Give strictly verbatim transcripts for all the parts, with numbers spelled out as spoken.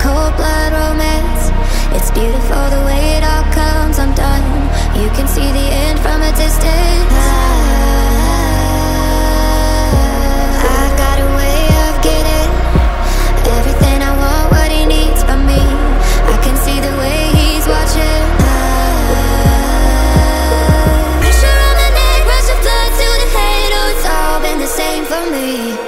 cold blood romance. It's beautiful the way it all comes undone. You can see the end from a distance. I, I got a way of getting everything I want, what he needs from me. I can see the way he's watching. I, pressure on my neck, rush of blood to the head. Oh, it's all been the same for me.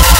Oh,